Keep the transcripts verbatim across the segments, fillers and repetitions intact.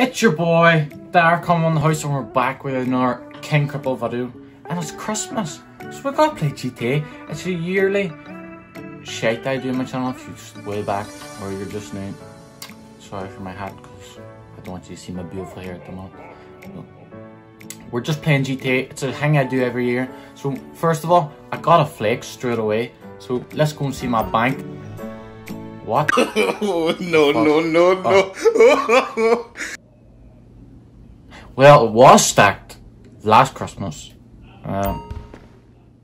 It's your boy, Darcom on the house, and we're back with another King Cripple Vado. And it's Christmas, so we're gonna play G T A. It's a yearly shite I do on my channel if you're just way back where you're just new. Sorry for my hat, because I don't want you to see my beautiful hair at the moment. We're just playing G T A, it's a thing I do every year. So first of all, I got a flake straight away. So let's go and see my bank. What? Oh, no, oh, no, no, oh. no. Well, it was stacked last Christmas. Um,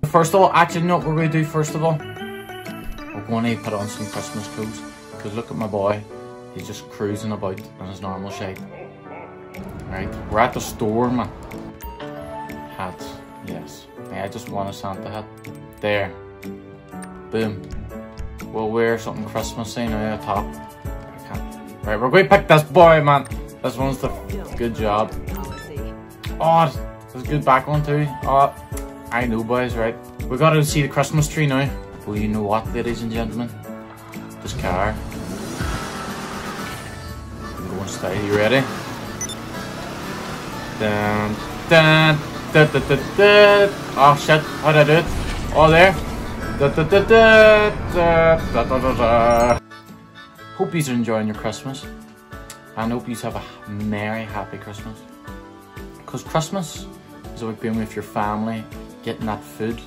first of all, actually, you know what we're going to do first of all? We're going to put on some Christmas clothes. Because look at my boy. He's just cruising about in his normal shape. Right, we're at the store, man. Hat, yes. Yeah, I just want a Santa hat. There. Boom. We'll wear something Christmassy now at the top. I can't. Right, we're going to pick this boy, man. This one's the good job. Oh, there's a good back one too. Oh, I know, boys, right. We've got to see the Christmas tree now. Well, you know what, ladies and gentlemen? This car. I'm going style. You ready? Dun, dun, dun, dun, dun, dun. Oh, shit. How did I do it? Oh, there. Da, da, da, da, da, da, da, da. Hope you're enjoying your Christmas, and hope you have a merry, happy Christmas. Because Christmas is about being with your family, getting that food.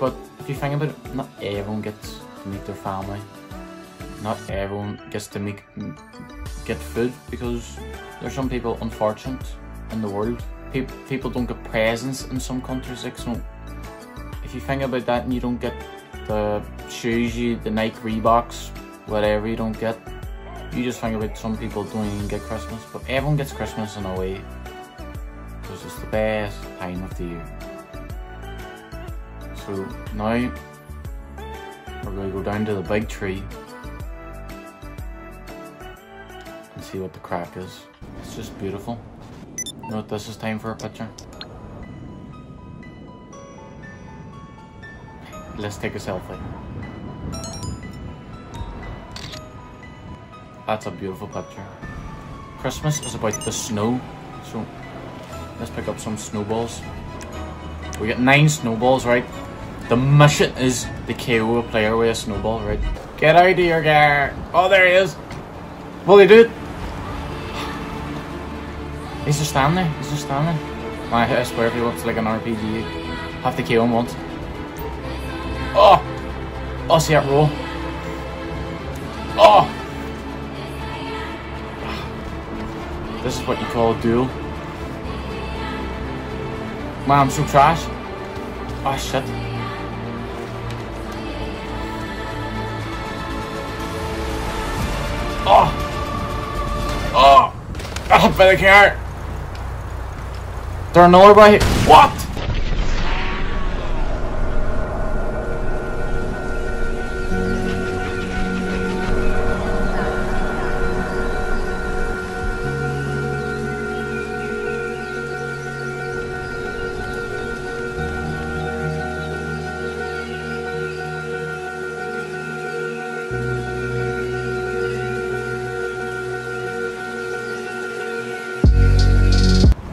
But if you think about it, not everyone gets to meet their family. Not everyone gets to meet, get food, because there's some people unfortunate in the world. Pe people don't get presents in some countries, like so. If you think about that, and you don't get the shoes, you the Nike, Reeboks, whatever you don't get, you just think about some people don't even get Christmas, but everyone gets Christmas in a way, because it's the best time of the year. So now we're going to go down to the big tree and see what the crack is. It's just beautiful. You know what this is time for a picture? Let's take a selfie. That's a beautiful picture. Christmas is about the snow, so let's pick up some snowballs. We get nine snowballs, right? The mission is to K O a player with a snowball, right? Get out of your car! Oh, there he is! Will he do it? He's just standing there, he's just standing there. I swear if he looks like an R P G, you have to K O him once. Oh! Oh, see that roll? Oh! This is what you call a duel. Man, I'm so trash. Oh, shit. Oh! Oh! I don't better care! There's another guy here. What?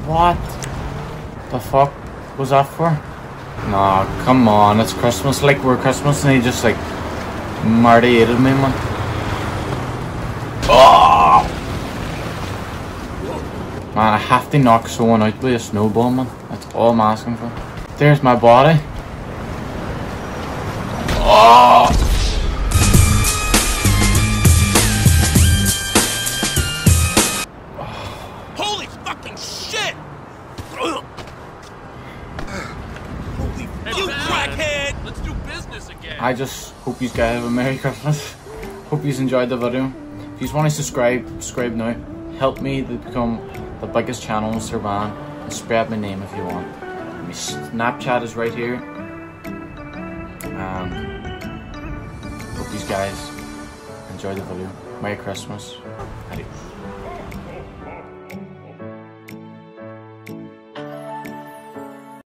What the fuck was that for? Nah, come on, it's Christmas, like we're Christmas, and he just like marty-ated me, man. Oh! Man, I have to knock someone out with a snowball, man. That's all I'm asking for. There's my body. Oh! Holy fucking shit! Holy you crackhead! Let's do business again. I just hope you guys have a merry Christmas. Hope you enjoyed the video. If you want to subscribe, subscribe now. Help me to become the biggest channel in Servan, and spread my name if you want. My Snapchat is right here. Um, hope you guys enjoy the video. Merry Christmas. Adios.